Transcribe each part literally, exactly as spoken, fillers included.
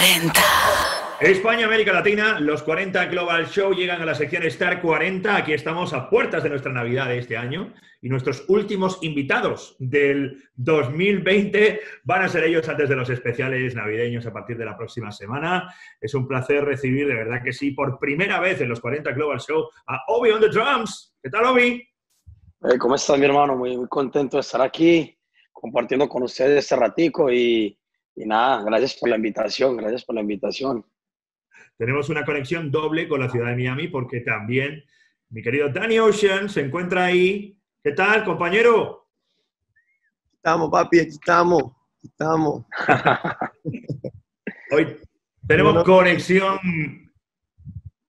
cuarenta. España, América Latina, los cuarenta Global Show llegan a la sección Star cuarenta. Aquí estamos a puertas de nuestra Navidad de este año y nuestros últimos invitados del dos mil veinte van a ser ellos antes de los especiales navideños a partir de la próxima semana. Es un placer recibir, de verdad que sí, por primera vez en los cuarenta Global Show a Ovy on the Drums. ¿Qué tal, Ovy? Eh, ¿Cómo estás, mi hermano? Muy, muy contento de estar aquí compartiendo con ustedes este ratico y, y nada, gracias por la invitación, gracias por la invitación. Tenemos una conexión doble con la ciudad de Miami porque también mi querido Danny Ocean se encuentra ahí. ¿Qué tal, compañero? Estamos, papi, aquí estamos, estamos. Hoy tenemos no, no. conexión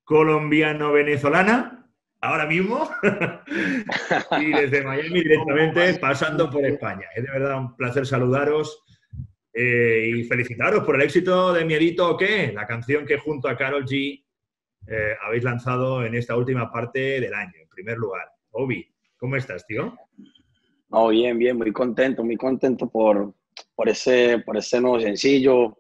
colombiano-venezolana ahora mismo y desde Miami directamente pasando por España. Es de verdad un placer saludaros. Eh, y felicitaros por el éxito de Miedito o qué, la canción que junto a Karol G eh, habéis lanzado en esta última parte del año, en primer lugar. Ovy, ¿cómo estás, tío? No, bien, bien, muy contento, muy contento por, por, ese, por ese nuevo sencillo,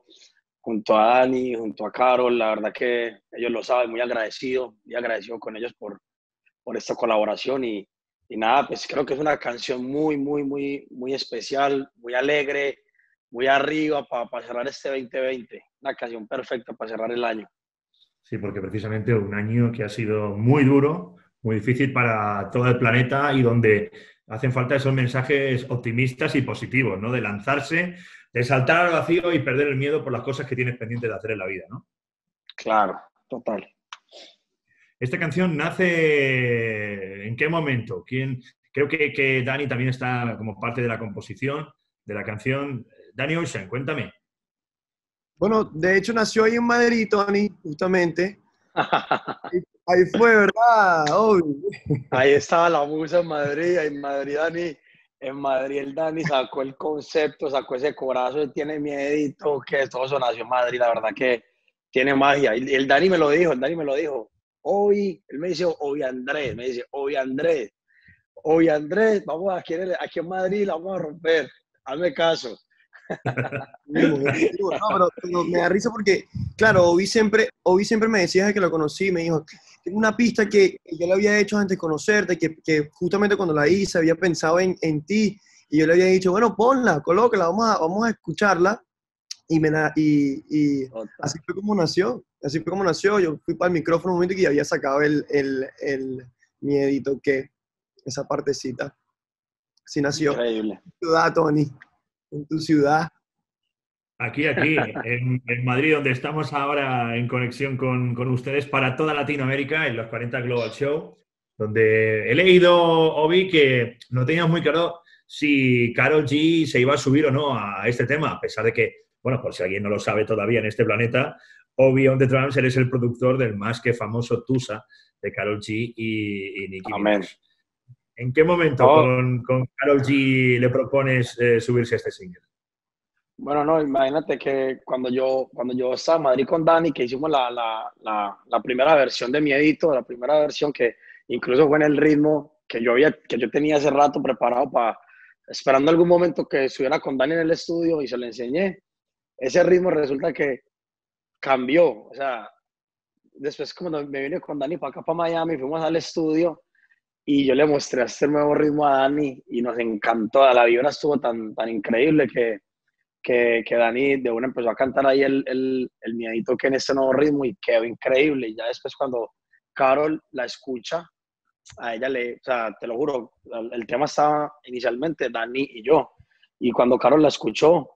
junto a Dani, junto a Karol, la verdad que ellos lo saben, muy agradecido, muy agradecido con ellos por, por esta colaboración y, y nada, pues creo que es una canción muy, muy, muy, muy especial, muy alegre, muy arriba para pa cerrar este veinte veinte. Una canción perfecta para cerrar el año. Sí, porque precisamente un año que ha sido muy duro, muy difícil para todo el planeta y donde hacen falta esos mensajes optimistas y positivos, ¿no? De lanzarse, de saltar al vacío y perder el miedo por las cosas que tienes pendientes de hacer en la vida, ¿no? Claro, total. ¿Esta canción nace en qué momento? ¿Quién? Creo que, que Dani también está como parte de la composición de la canción. Danny Ocean, cuéntame. Bueno, de hecho nació ahí en Madrid, Tony, justamente. Ahí fue, ¿verdad? Obvio. Ahí estaba la musa en Madrid, en Madrid, Dani. En Madrid el Dani sacó el concepto, sacó ese corazón, y tiene miedito, que todo eso nació en Madrid, la verdad que tiene magia. Y el Dani me lo dijo, el Dani me lo dijo. Hoy, él me dice, hoy Andrés, me dice, hoy Andrés, hoy Andrés, vamos aquí en, el, aquí en Madrid, la vamos a romper, hazme caso. No, pero, pero me da risa porque, claro, Ovy siempre, Ovy siempre me decía desde que lo conocí, me dijo, tengo una pista que yo le había hecho antes de conocerte, que, que justamente cuando la hice había pensado en, en ti, y yo le había dicho, bueno, ponla, colócala, vamos a, vamos a escucharla, y, me la, y, y así fue como nació, así fue como nació, yo fui para el micrófono un momento que ya había sacado el, el, el miedito que, esa partecita, así nació. Increíble. Ciudad, Tony. En tu ciudad. Aquí, aquí, en, en Madrid, donde estamos ahora en conexión con, con ustedes para toda Latinoamérica en los cuarenta Global Show, donde he leído, Ovy, que no teníamos muy claro si Karol G se iba a subir o no a este tema, a pesar de que, bueno, por si alguien no lo sabe todavía en este planeta, Ovy on the Drums, él es el productor del más que famoso Tusa de Karol G y, y Nicki Minaj. ¿En qué momento oh. con, con Karol G le propones eh, subirse a este single? Bueno, no, imagínate que cuando yo, cuando yo estaba en Madrid con Dani, que hicimos la, la, la, la primera versión de Miedito, la primera versión que incluso fue en el ritmo que yo, había, que yo tenía hace rato preparado para, esperando algún momento que estuviera con Dani en el estudio y se lo enseñé, ese ritmo resulta que cambió. O sea, después cuando me vine con Dani para acá, para Miami, fuimos al estudio, y yo le mostré este nuevo ritmo a Dani y nos encantó, la vibra estuvo tan, tan increíble que, que, que Dani de una empezó a cantar ahí el, el, el miedito que en este nuevo ritmo y quedó increíble. Y ya después cuando Karol la escucha, a ella le, o sea, te lo juro, el tema estaba inicialmente Dani y yo. Y cuando Karol la escuchó,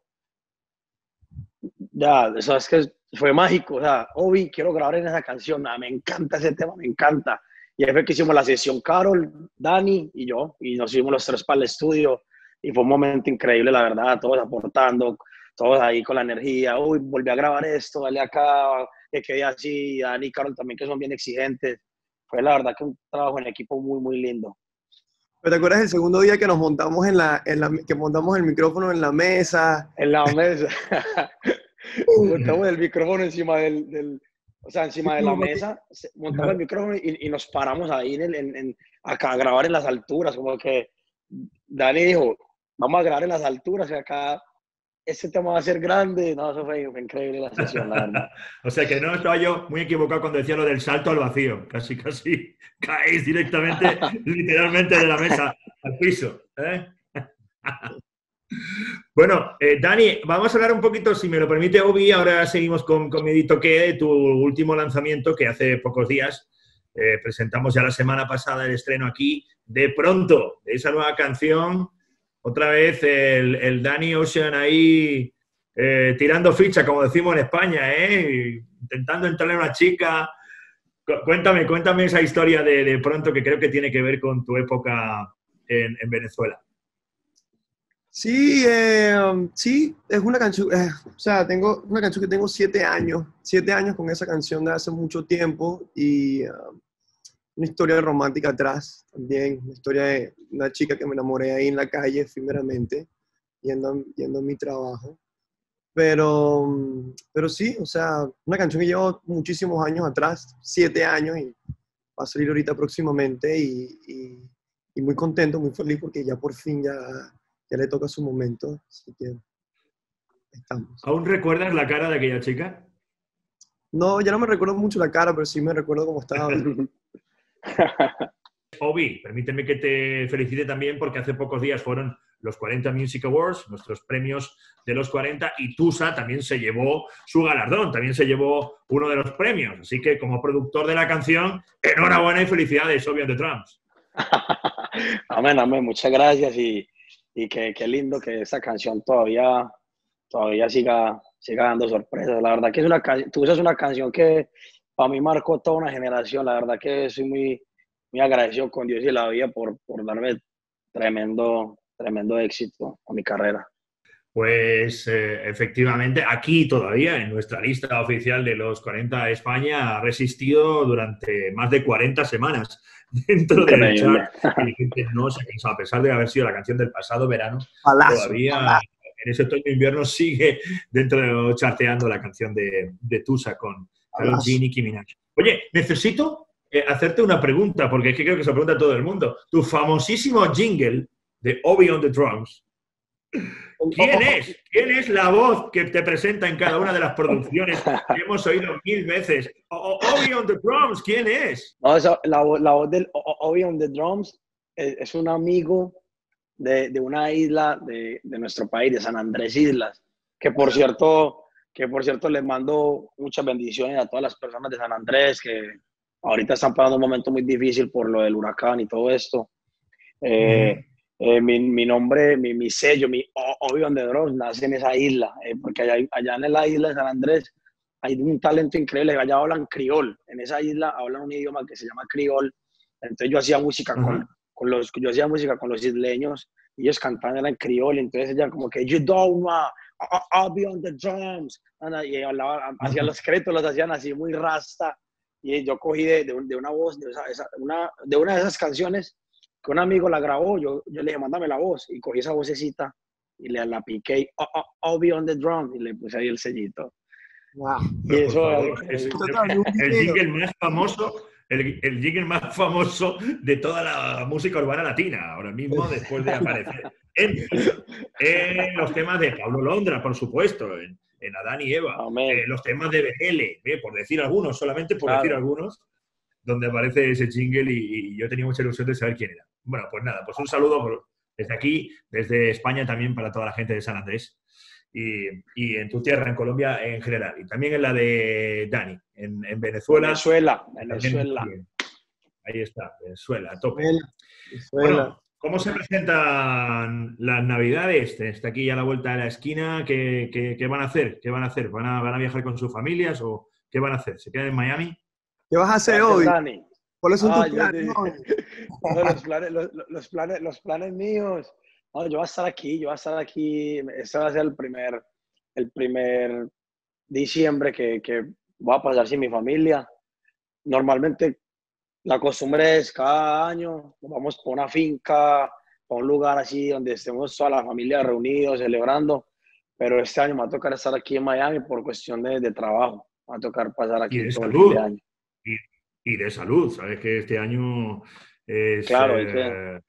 ya, eso es que fue mágico, o sea, Ovy, quiero grabar en esa canción, ah, me encanta ese tema, me encanta. Y ahí fue que hicimos la sesión Karol, Dani y yo, y nos fuimos los tres para el estudio, y fue un momento increíble, la verdad, todos aportando, todos ahí con la energía, uy, volví a grabar esto, dale acá, que quede así, Dani y Karol también que son bien exigentes, fue la verdad que un trabajo en equipo muy, muy lindo. ¿Te acuerdas el segundo día que nos montamos en la, en la que montamos el micrófono en la mesa? En la mesa, montamos el micrófono encima del... del O sea, encima de la mesa, montamos el micrófono y, y nos paramos ahí en el, en, en, acá a grabar en las alturas. Como que Dani dijo, vamos a grabar en las alturas, que acá ese tema va a ser grande. No, eso fue increíble la sesión, la verdad. O sea que no estaba yo muy equivocado cuando decía lo del salto al vacío. Casi, casi caéis directamente, literalmente de la mesa al piso, ¿eh? Bueno, eh, Dani, vamos a hablar un poquito, si me lo permite, Ovy. Ahora seguimos con, con Miedito o qué, tu último lanzamiento que hace pocos días eh, presentamos ya la semana pasada el estreno aquí, de pronto, de esa nueva canción. Otra vez el, el Danny Ocean ahí eh, tirando ficha, como decimos en España, ¿eh? Intentando entrarle a una chica. Cuéntame, cuéntame esa historia de, de pronto, que creo que tiene que ver con tu época en, en Venezuela. Sí, eh, sí, es una canción, eh, o sea, tengo una canción que tengo siete años, siete años con esa canción de hace mucho tiempo y uh, una historia romántica atrás también, una historia de una chica que me enamoré ahí en la calle efímeramente, yendo, yendo a mi trabajo. Pero, pero sí, o sea, una canción que llevo muchísimos años atrás, siete años, y va a salir ahorita próximamente, y, y, y muy contento, muy feliz, porque ya por fin ya, ya le toca su momento, así que estamos. ¿Aún recuerdas la cara de aquella chica? No, ya no me recuerdo mucho la cara, pero sí me recuerdo cómo estaba. Ovy, permíteme que te felicite también porque hace pocos días fueron los cuarenta Music Awards, nuestros premios de los cuarenta, y Tusa también se llevó su galardón, también se llevó uno de los premios. Así que como productor de la canción, enhorabuena y felicidades, Ovy on the Drums. Amén, amén, muchas gracias, y, y qué, qué lindo que esta canción todavía, todavía siga, siga dando sorpresas. La verdad que es una, Tusa es una canción que... para mí marcó toda una generación. La verdad que soy muy, muy agradecido con Dios y la vida por, por darme tremendo, tremendo éxito a mi carrera. Pues eh, efectivamente, aquí todavía, en nuestra lista oficial de los cuarenta España, ha resistido durante más de cuarenta semanas dentro de la chart. No se cansó, a pesar de haber sido la canción del pasado verano, palazo, todavía... Palazo. En ese otoño-invierno sigue dentro de lo charteando la canción de, de Tusa con Karol G y Nicki Minaj. Oye, necesito eh, hacerte una pregunta, porque es que creo que se pregunta a todo el mundo. Tu famosísimo jingle de Ovy on the Drums, ¿quién es? ¿Quién es la voz que te presenta en cada una de las producciones que hemos oído mil veces? Ovy on the Drums, ¿quién es? No, esa, la, la voz del Ovy on the Drums es, es un amigo De, de una isla de, de nuestro país, de San Andrés Islas, que por cierto, que por cierto les mando muchas bendiciones a todas las personas de San Andrés que ahorita están pasando un momento muy difícil por lo del huracán y todo esto. Eh, mm. eh, mi, mi nombre, mi, mi sello, mi Ovy on the Drums nace en esa isla, eh, porque allá, allá en la isla de San Andrés hay un talento increíble, allá hablan criol, en esa isla hablan un idioma que se llama criol, entonces yo hacía música mm. con... Con los, yo hacía música con los isleños, y ellos cantaban era en criol, entonces ella como que you don't know, I'll be on the drums, y hablaban, hacían los créditos, los hacían así muy rasta, y yo cogí de, de una voz, de, esa, una, de una de esas canciones que un amigo la grabó, yo, yo le dije, mándame la voz, y cogí esa vocecita, y le la piqué, y, I'll be on the drums, y le puse ahí el sellito. Wow. Y eso, es, el jingle más famoso... El, el jingle más famoso de toda la música urbana latina, ahora mismo, después de aparecer en, en los temas de Pablo Londra, por supuesto, en, en Adán y Eva, eh, los temas de B L, eh, por decir algunos, solamente por claro. decir algunos, donde aparece ese jingle, y, y yo tenía mucha ilusión de saber quién era. Bueno, pues nada, pues un saludo por, desde aquí, desde España también, para toda la gente de San Andrés. Y, y en tu tierra, en Colombia en general, y también en la de Dani, en, en Venezuela. Venezuela, Venezuela. Ahí está, Venezuela, a tope. Venezuela. Bueno, ¿cómo se presentan las Navidades? Está aquí ya a la vuelta de la esquina. ¿Qué, qué, qué van a hacer? ¿Qué van a hacer? ¿Van a, van a viajar con sus familias o qué van a hacer? ¿Se quedan en Miami? ¿Qué vas a hacer hoy, Dani? ¿Cuáles son ah, tus planes? No, los, planes, los, los planes? Los planes míos. No, yo voy a estar aquí, yo voy a estar aquí, este va a ser el primer, el primer diciembre que, que voy a pasar sin mi familia. Normalmente la costumbre es cada año nos vamos a una finca, a un lugar así donde estemos toda la familia reunidos, celebrando, pero este año me va a tocar estar aquí en Miami por cuestiones de trabajo, me va a tocar pasar aquí todo salud. El año. Y, y de salud, sabes que este año es... Claro, eh, es que,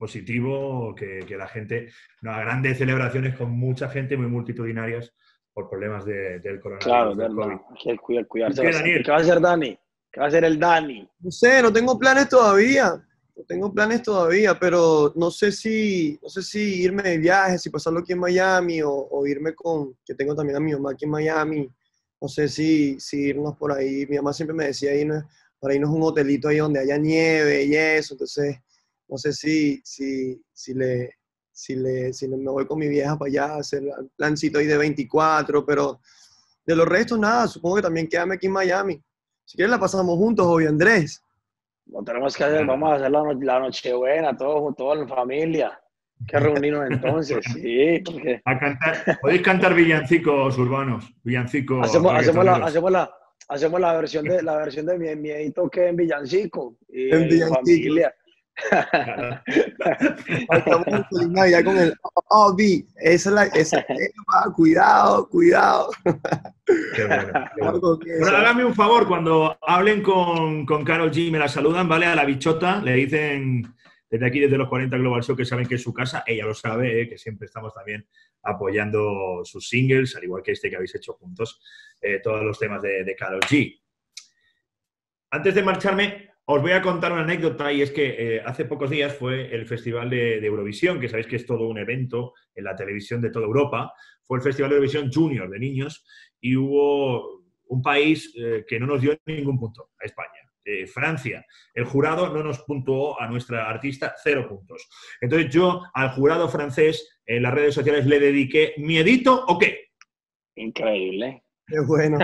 positivo, que, que la gente, no, a grandes celebraciones con mucha gente, muy multitudinarias, por problemas de, del coronavirus. Claro, del COVID. Hay que cuidarse. ¿Qué, ¿Qué va a hacer Dani? ¿Qué va a hacer el Dani? No sé, no tengo planes todavía. No tengo planes todavía, pero no sé si, no sé si irme de viaje, si pasarlo aquí en Miami, o, o irme con, que tengo también a mi mamá aquí en Miami. No sé si, si irnos por ahí. Mi mamá siempre me decía, irnos, para irnos a un hotelito ahí donde haya nieve y eso. Entonces, no sé si, si, si, le, si, le, si me voy con mi vieja para allá a hacer un plancito ahí de veinticuatro, pero de los restos nada. Supongo que también quedarme aquí en Miami. Si quieres la pasamos juntos, Ovy Andrés. No tenemos que hacer, vamos a hacer la, no, la Nochebuena, todos, toda la familia. Hay que reunirnos entonces, sí. Porque... A cantar, podéis cantar villancicos urbanos, villancicos... Hacemos, hacemos, la, hacemos, la, hacemos la versión de, la versión de mi Miedito o qué en villancico. Y, en villancico. Familia. Ya con el Ovy, esa es la esa tema, cuidado, cuidado. Qué bueno, qué bueno. Bueno, hágame un favor, cuando hablen con, con Karol G, me la saludan, ¿vale? A la Bichota, le dicen desde aquí, desde los cuarenta Global Show, que saben que es su casa, ella lo sabe, ¿eh? Que siempre estamos también apoyando sus singles, al igual que este que habéis hecho juntos, eh, todos los temas de, de Karol G. Antes de marcharme, os voy a contar una anécdota, y es que eh, hace pocos días fue el Festival de, de Eurovisión, que sabéis que es todo un evento en la televisión de toda Europa. Fue el Festival de Eurovisión Junior de niños, y hubo un país eh, que no nos dio ningún punto, a España. Eh, Francia. El jurado no nos puntuó a nuestra artista, cero puntos. Entonces yo al jurado francés en las redes sociales le dediqué Miedito o qué. Increíble. Qué bueno.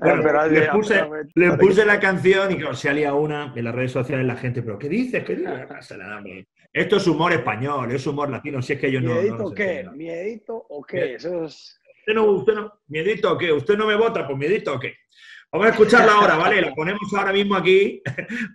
Bueno, le puse, le puse la canción y claro, se alía una en las redes sociales la gente, pero ¿qué dices? ¿Qué dices? Esto es humor español, es humor latino, si es que ellos no... ¿Miedito no o qué? ¿Miedito o qué? Eso es... ¿Usted no, usted no, ¿miedito o qué? ¿Usted no me vota? Pues ¿miedito o qué? Vamos a escucharla ahora, ¿vale? La ponemos ahora mismo aquí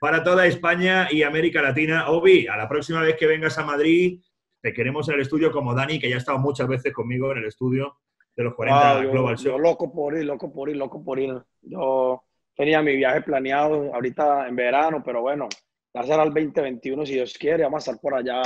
para toda España y América Latina. Ovy, a la próxima vez que vengas a Madrid, te queremos en el estudio como Dani, que ya ha estado muchas veces conmigo en el estudio de los cuarenta ah, yo, Global Show. Yo loco por ir, loco por ir, loco por ir. Yo tenía mi viaje planeado ahorita en verano, pero bueno, ya será el veinte veintiuno si Dios quiere. Vamos a estar por allá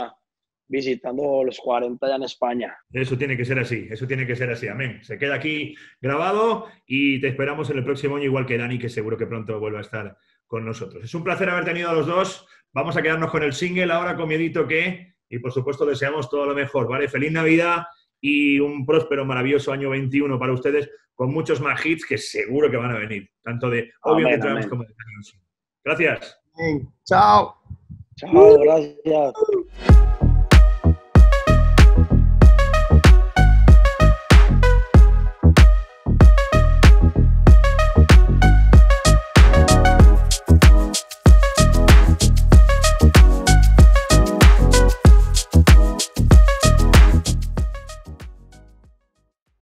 visitando los cuarenta ya en España. Eso tiene que ser así, eso tiene que ser así, amén. Se queda aquí grabado y te esperamos en el próximo año, igual que Dani, que seguro que pronto vuelva a estar con nosotros. Es un placer haber tenido a los dos. Vamos a quedarnos con el single ahora, con Miedito que, y por supuesto deseamos todo lo mejor, ¿vale? Feliz Navidad y un próspero, maravilloso año veintiuno para ustedes, con muchos más hits que seguro que van a venir, tanto de Ovy on the Drums como de Danny Ocean. Gracias. Bien. Chao. Chao, gracias.